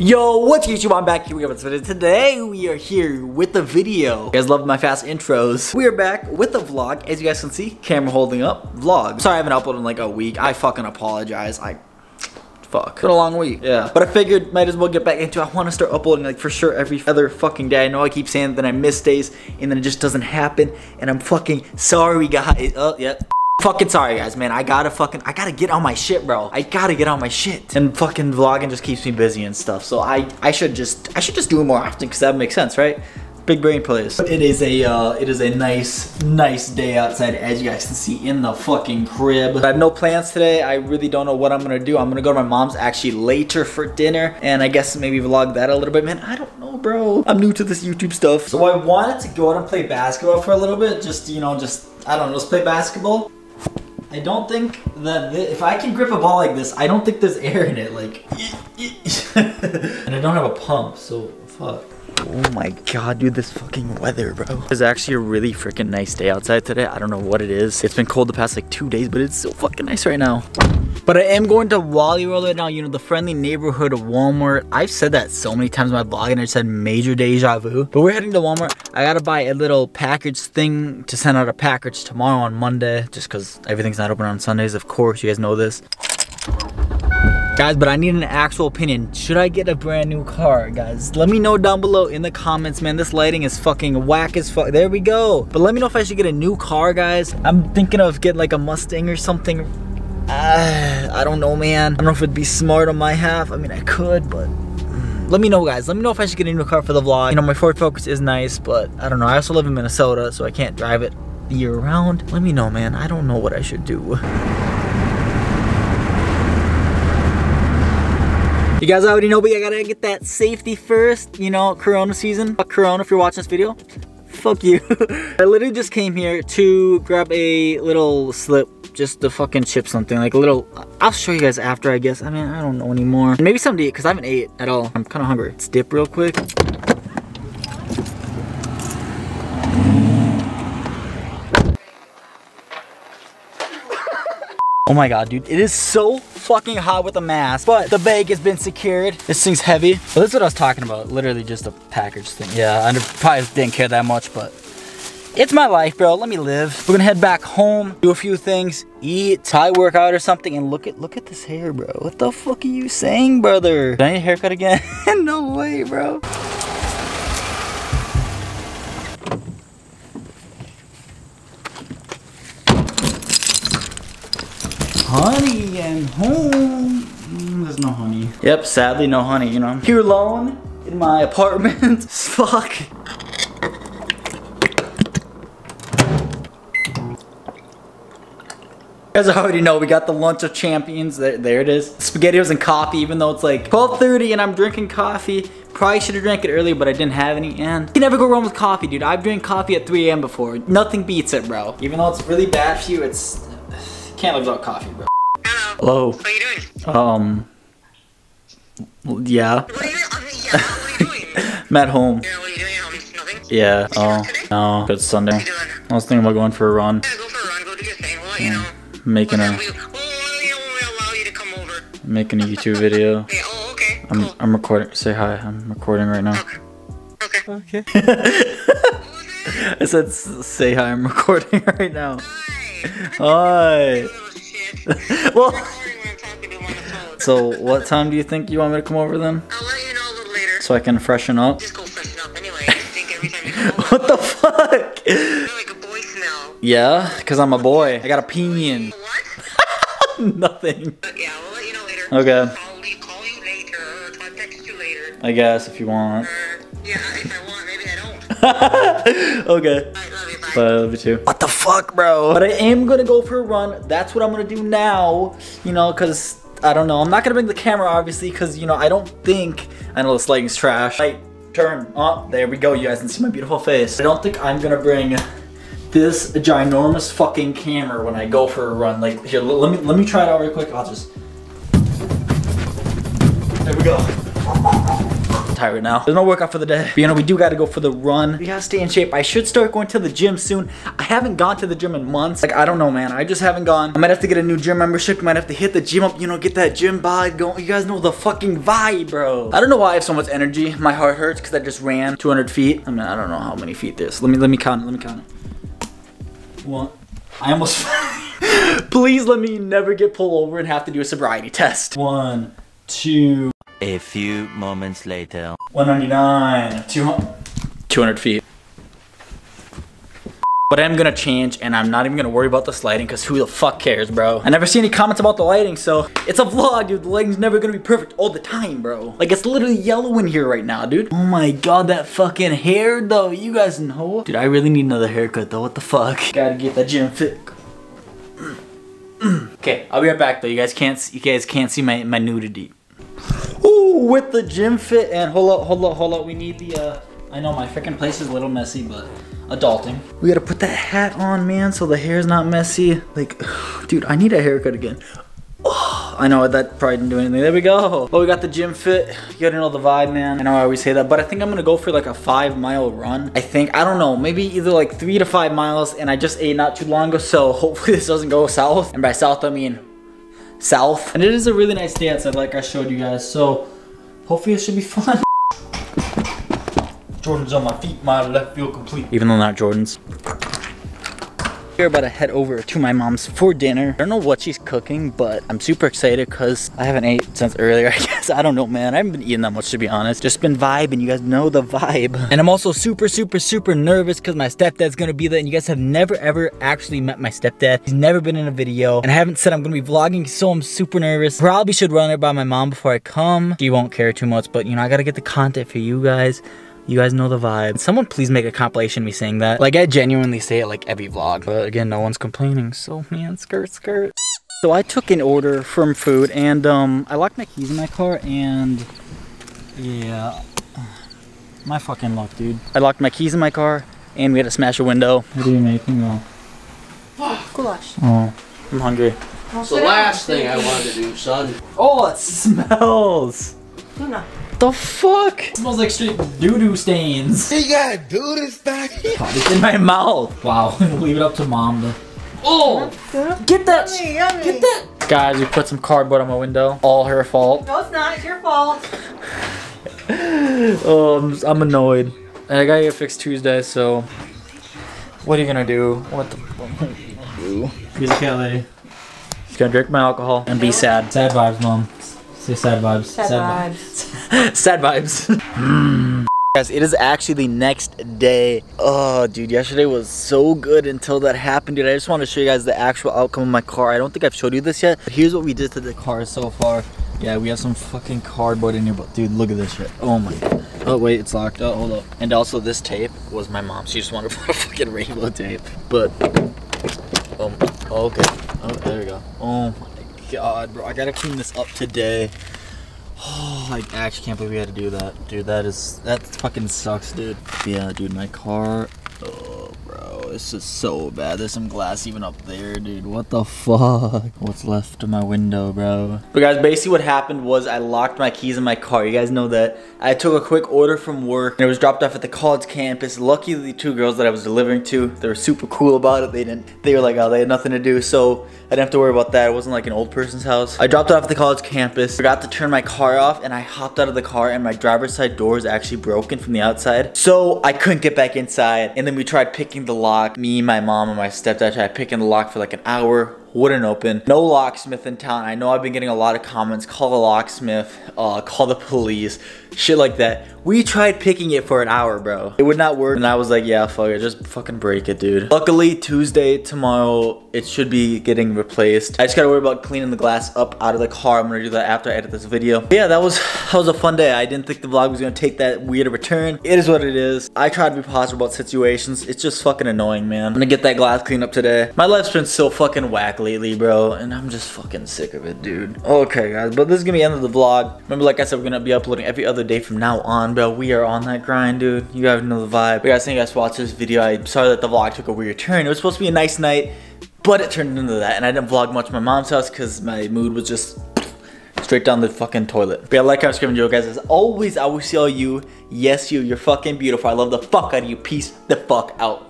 Yo, what's YouTube? I'm back here with another video. Today we are here with the video. You guys love my fast intros. We are back with the vlog. As you guys can see, camera holding up, vlog. Sorry I haven't uploaded in like a week. I fucking apologize. Fuck. It's been a long week. Yeah. But I figured might as well get back into it. I want to start uploading like for sure every other fucking day. I know I keep saying that I miss days and then it just doesn't happen. And I'm fucking sorry guys. Oh, yep. Yeah. Fucking sorry guys, man. I gotta get on my shit, bro. I gotta get on my shit. And fucking vlogging just keeps me busy and stuff. So I should just do it more often because that makes sense, right? Big brain plays. It is a nice day outside, as you guys can see in the fucking crib. I have no plans today. I really don't know what I'm gonna do. I'm gonna go to my mom's actually later for dinner, and I guess maybe vlog that a little bit. Man, I don't know, bro. I'm new to this YouTube stuff. So I wanted to go out and play basketball for a little bit. Just, you know, just, I don't know, just play basketball. I don't think that if I can grip a ball like this, I don't think there's air in it, like. And I don't have a pump, so fuck. Oh my god, dude, this fucking weather, bro. It's actually a really freaking nice day outside today. I don't know what it is. It's been cold the past like 2 days, but it's so fucking nice right now. But I am going to Wally World right now, you know, the friendly neighborhood of Walmart. I've said that so many times in my vlog and I just had major deja vu. But we're heading to Walmart. I gotta buy a little package thing to send out a package tomorrow on Monday, just cause everything's not open on Sundays, of course, you guys know this. Guys, but I need an actual opinion. Should I get a brand new car, guys? Let me know down below in the comments, man. This lighting is fucking whack as fuck. There we go. But let me know if I should get a new car, guys. I'm thinking of getting like a Mustang or something. I don't know, man. I don't know if it'd be smart on my half. I mean, I could, but let me know, guys. Let me know if I should get a new car for the vlog. You know, my Ford Focus is nice, but I don't know. I also live in Minnesota, so I can't drive it year round. Let me know, man. I don't know what I should do. You guys already know, but I gotta get that safety first. You know, Corona season. Fuck Corona if you're watching this video. Fuck you. I literally just came here to grab a little slip. Just to fucking chip something. Like a little, I'll show you guys after, I guess. I mean, I don't know anymore. Maybe something to eat, because I haven't ate at all. I'm kind of hungry. Let's dip real quick. Oh my god, dude. It is so fucking hot with a mask, but the bag has been secured. This thing's heavy. Well, this is what I was talking about. Literally just a package thing. Yeah, I probably didn't care that much, but it's my life, bro. Let me live. We're gonna head back home, do a few things, eat, Thai workout or something, and look at this hair, bro. What the fuck are you saying, brother? Did I need a haircut again? No way, bro. Honey and home. There's no honey. Yep, sadly no honey, you know. I'm here alone in my apartment. Fuck. As I already know, we got the lunch of champions. There it is. SpaghettiOs and coffee, even though it's like 12:30 and I'm drinking coffee. Probably should have drank it earlier, but I didn't have any, and you can never go wrong with coffee, dude. I've drank coffee at 3 a.m. before. Nothing beats it, bro. Even though it's really bad for you, it's can't live without coffee, bro. Hello. Hello. What are you doing? Yeah. What are you doing? I'm at home. Yeah, what are you doing at home? Nothing? Yeah. Oh, no. It's Sunday. What are you doing? I was thinking about going for a run. Yeah, go for a run. Go do your thing. Well, you know. Making a... We'll allow you to come over. Making a YouTube video. Yeah, oh, okay. Cool. I'm recording. Say hi. I'm recording right now. Okay. Okay. Okay. I said, say hi. I'm recording right now. Hi. Well, so what time do you think you want me to come over then? I'll let you know a little later. So I can freshen up? Just go freshen up anyway. I think every time you come over. What the fuck? You're like a boy smell. Yeah, because I'm a boy. I got a peen. What? Nothing. Yeah, we'll let you know later. Okay. I'll call you later. I'll text you later. I guess, if you want. Yeah, if I want. Maybe I don't. Okay. Bye. But I love you too. What the fuck, bro? But I am gonna go for a run. That's what I'm gonna do now, you know, cause I don't know. I'm not gonna bring the camera obviously, cause you know, I don't think, I know this lighting's trash. Right, turn up, there we go. You guys can see my beautiful face. I don't think I'm gonna bring this ginormous fucking camera when I go for a run. Like, here, let me try it out real quick. There we go. tired now. There's no workout for the day. But you know, we do gotta go for the run. We gotta stay in shape. I should start going to the gym soon. I haven't gone to the gym in months. Like, I don't know, man. I just haven't gone. I might have to get a new gym membership. Might have to hit the gym up, you know, get that gym bod going. You guys know the fucking vibe, bro. I don't know why I have so much energy. My heart hurts because I just ran 200 feet. I mean, I don't know how many feet this. Let me count it. Let me count it. One. I almost... Please let me never get pulled over and have to do a sobriety test. 1, 2... A few moments later. 199, 200 feet. But I'm gonna change, and I'm not even gonna worry about this lighting because who the fuck cares, bro? I never see any comments about the lighting, so it's a vlog, dude. The lighting's never gonna be perfect all the time, bro. Like, it's literally yellow in here right now, dude. Oh my god, that fucking hair, though. You guys know. Dude, I really need another haircut, though. What the fuck? Gotta get that gym fit. Okay, I'll be right back, though. You guys can't see my nudity. Ooh, with the gym fit, and hold up. We need the, I know my freaking place is a little messy, but... Adulting. We gotta put that hat on, man, so the hair's not messy. Like, dude, I need a haircut again. Oh, I know that probably didn't do anything. There we go. Well, we got the gym fit. You gotta know the vibe, man. I know I always say that, but I think I'm gonna go for like a 5-mile run. I think, I don't know, maybe either like 3 to 5 miles, and I just ate not too long ago, so hopefully this doesn't go south. And by south, I mean south. And it is a really nice day outside, like I showed you guys, so hopefully it should be fun. Jordans on my feet, my left feel complete. Even though not Jordans. We're about to head over to my mom's for dinner. I don't know what she's cooking, but I'm super excited because I haven't ate since earlier, I guess. I don't know, man. I haven't been eating that much, to be honest. Just been vibing. You guys know the vibe. And I'm also super nervous because my stepdad's gonna be there, and you guys have never ever actually met my stepdad. He's never been in a video, and I haven't said I'm gonna be vlogging, so I'm super nervous. Probably should run it by my mom before I come. She won't care too much, but you know, I gotta get the content for you guys. You guys know the vibe. Someone please make a compilation of me saying that. Like, I genuinely say it like every vlog. But again, no one's complaining. So, man, skirt. So I took an order from food, and I locked my keys in my car, and yeah, my fucking luck, dude. I locked my keys in my car, and we had to smash a window. What are you making though? Goulash. Oh, I'm hungry. It's the last thing I wanted to do, son. Oh, it smells. Tuna. The fuck? It smells like straight doo-doo stains. You gotta do this thing. God, it's in my mouth. Wow, leave it up to mom though. Oh, get that, yummy. Get that. Guys, we put some cardboard on my window. All her fault. No, it's not, it's your fault. Oh, I'm annoyed. And I gotta get fixed Tuesday, so. What are you gonna do? What the fuck are you gonna do? Here's Kelly. She's gonna drink my alcohol and be sad. Sad vibes, mom. Sad vibes. Sad vibes. Sad vibes. Guys, it is actually the next day. Oh, dude, yesterday was so good until that happened, dude. I just want to show you guys the actual outcome of my car. I don't think I've showed you this yet. But here's what we did to the car so far. Yeah, we have some fucking cardboard in here, but dude, look at this shit. Oh my god. Oh, wait, it's locked. Oh, hold up. And also, this tape was my mom. She just wanted to put a fucking rainbow tape. But, oh, okay. Oh, there we go. Oh my god, bro, I gotta clean this up today. Oh, I actually can't believe we had to do that. Dude, that fucking sucks, dude. Yeah, dude, my car, oh, bro, this is so bad. There's some glass even up there, dude. What the fuck? What's left of my window, bro? But guys, basically what happened was I locked my keys in my car. You guys know that. I took a quick order from work, and it was dropped off at the college campus. Luckily, the two girls that I was delivering to, they were super cool about it. They were like, oh, they had nothing to do, so I didn't have to worry about that. It wasn't like an old person's house. I dropped it off at the college campus, forgot to turn my car off, and I hopped out of the car, and my driver's side door is actually broken from the outside, so I couldn't get back inside. And then we tried picking the lock. Me, my mom, and my stepdad tried picking the lock for like an hour. Wouldn't open. No locksmith in town. I know I've been getting a lot of comments. Call the locksmith, call the police, shit like that. We tried picking it for an hour, bro. It would not work, and I was like, yeah, fuck it, just fucking break it, dude. Luckily, Tuesday, tomorrow, it should be getting replaced. I just gotta worry about cleaning the glass up out of the car. I'm gonna do that after I edit this video. But yeah, that was a fun day. I didn't think the vlog was gonna take that weird return. It is what it is. I try to be positive about situations. It's just fucking annoying, man. I'm gonna get that glass cleaned up today. My life's been so fucking whack lately, bro, and I'm just fucking sick of it, dude. Okay, guys, but this is gonna be the end of the vlog. Remember, like I said, we're gonna be uploading every other day from now on, bro. We are on that grind, dude. You guys know the vibe. But guys, thank you guys for watching this video. I'm sorry that the vlog took a weird turn. It was supposed to be a nice night, but it turned into that, and I didn't vlog much at my mom's house because my mood was just straight down the fucking toilet. But yeah, like, comment, subscribe, enjoy, guys. As always, I will see all you. Yes, you. You're fucking beautiful. I love the fuck out of you. Peace the fuck out.